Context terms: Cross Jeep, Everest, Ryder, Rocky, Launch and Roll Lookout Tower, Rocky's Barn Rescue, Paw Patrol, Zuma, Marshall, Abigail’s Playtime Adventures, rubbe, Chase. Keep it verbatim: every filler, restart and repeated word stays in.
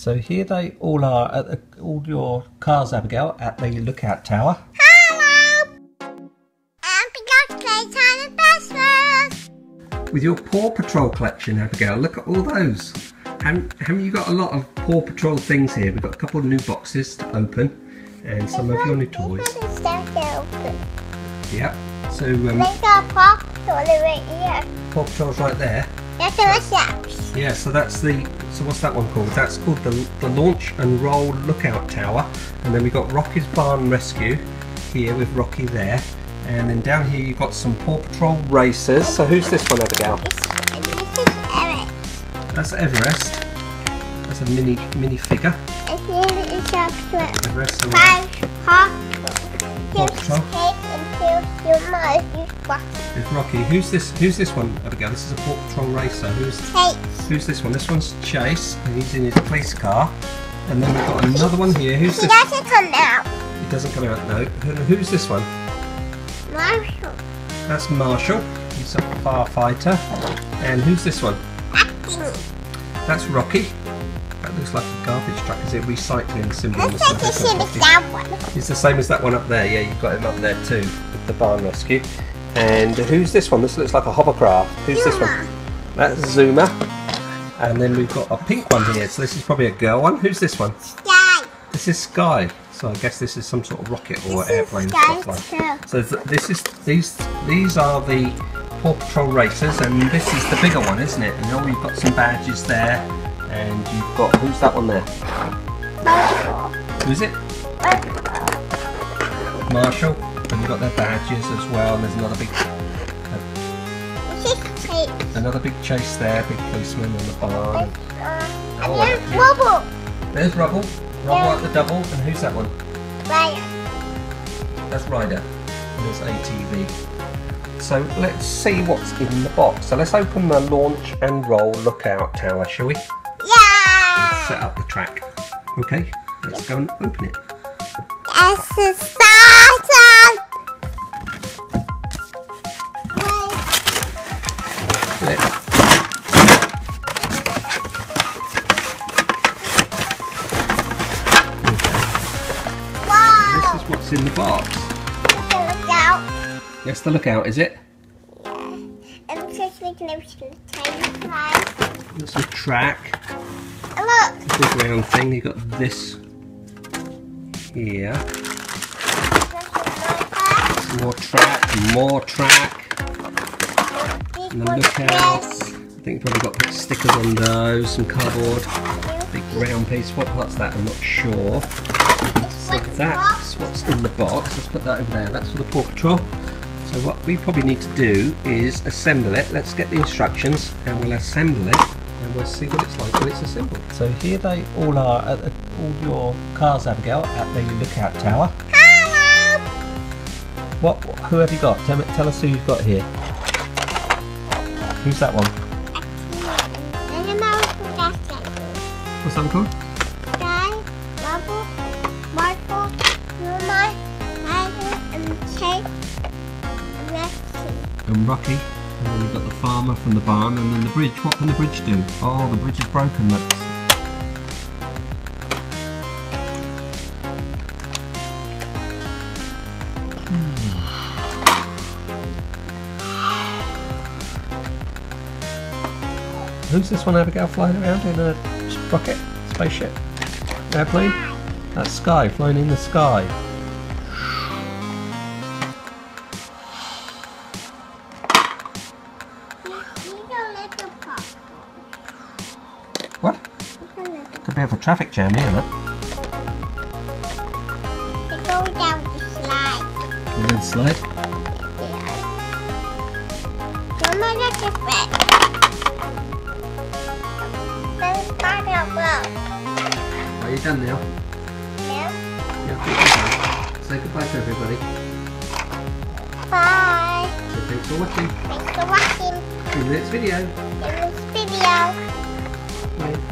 So here they all are, at the, all your cars, Abigail, at the lookout tower. Hello! Abigail's Playtime Adventures! With your Paw Patrol collection, Abigail, look at all those. And haven't you got a lot of Paw Patrol things here? We've got a couple of new boxes to open and some there's of your new toys. Stuff to open. Yep. So, um, they've got a Paw Patrol right here. Paw Patrol's right there. That's so, that's, yeah, so that's the, so what's that one called? That's called the, the Launch and Roll Lookout Tower. And then we've got Rocky's Barn Rescue here with Rocky there. And then down here you've got some Paw Patrol racers. So who's this one, Abigail? This, this is Everest. That's Everest. That's a mini, mini figure. And here is Everest and Paw Patrol. It's Rocky. Who's this? Who's this one, Abigail? This is a Paw Patrol racer. Who's Chase? Who's this one? This one's Chase, and he's in his police car. And then we've got another one here. Who's this? It doesn't come out. It doesn't come out. No. Who's this one? Marshall. That's Marshall. He's a firefighter. And who's this one? Rocky. That's Rocky. That looks like a garbage truck. Is it recycling symbol? It's the same as that one. It's the same as that one up there. Yeah, you've got him up there too, with the barn rescue. And who's this one? This looks like a hovercraft. Who's Zuma. This one? That's Zuma. And then we've got a pink one here. So this is probably a girl one. Who's this one? Sky. This is Sky. So I guess this is some sort of rocket or this airplane. Is Sky stuff like. So th this is these these are the Paw Patrol racers, and this is the bigger one, isn't it? And you've got some badges there. And you've got, who's that one there? Marshall. Who's it? Marshall. And you've got their badges as well. And there's another big, uh, another big Chase there, big policeman on the barn. Uh, oh, and there's Rubble. There's Rubble. Rubble at the double. And who's that one? Ryder. That's Ryder. And there's A T V. So let's see what's in the box. So let's open the Launch and Roll Lookout Tower, shall we? Set up the track. Okay, let's go and open it. Yes, it's awesome. Let's okay. Wow. This is what's in the box. It's the lookout. Yes, the lookout, is it? Yeah. I'm just making it some tiny flies. There's some track. Big round thing. You got this here. More track, more track. And the lookout. I think probably got put stickers on those. Some cardboard. Big round piece. What part's that? I'm not sure. So that's what's in the box. Let's put that over there. That's for the Paw Patrol. So what we probably need to do is assemble it. Let's get the instructions and we'll assemble it. And we'll see what it's like when it's assembled. So here they all are, at the, all your cars, Abigail, at the lookout tower. Hello! What, who have you got? Tell, tell us who you've got here. Who's that one? I don't know who that is. What's that called? Sky, Rubble, Marshall, Zuma, Ryder, and Chase, and Rocky. And Rocky. And then we've got the farmer from the barn, and then the bridge. What can the bridge do? Oh, the bridge is broken. That's... Hmm. Who's this one, Abigail, flying around in a rocket, spaceship, airplane? That's Sky, flying in the sky. What? Could be a traffic jam here, look. They go down the slide. And then slide? Yeah. Don't mind that's a friend. Are you done now? Yeah. Yeah, say goodbye to everybody. Bye. So thanks for watching. Thanks for watching. See you in the next video. In the next video. Bye.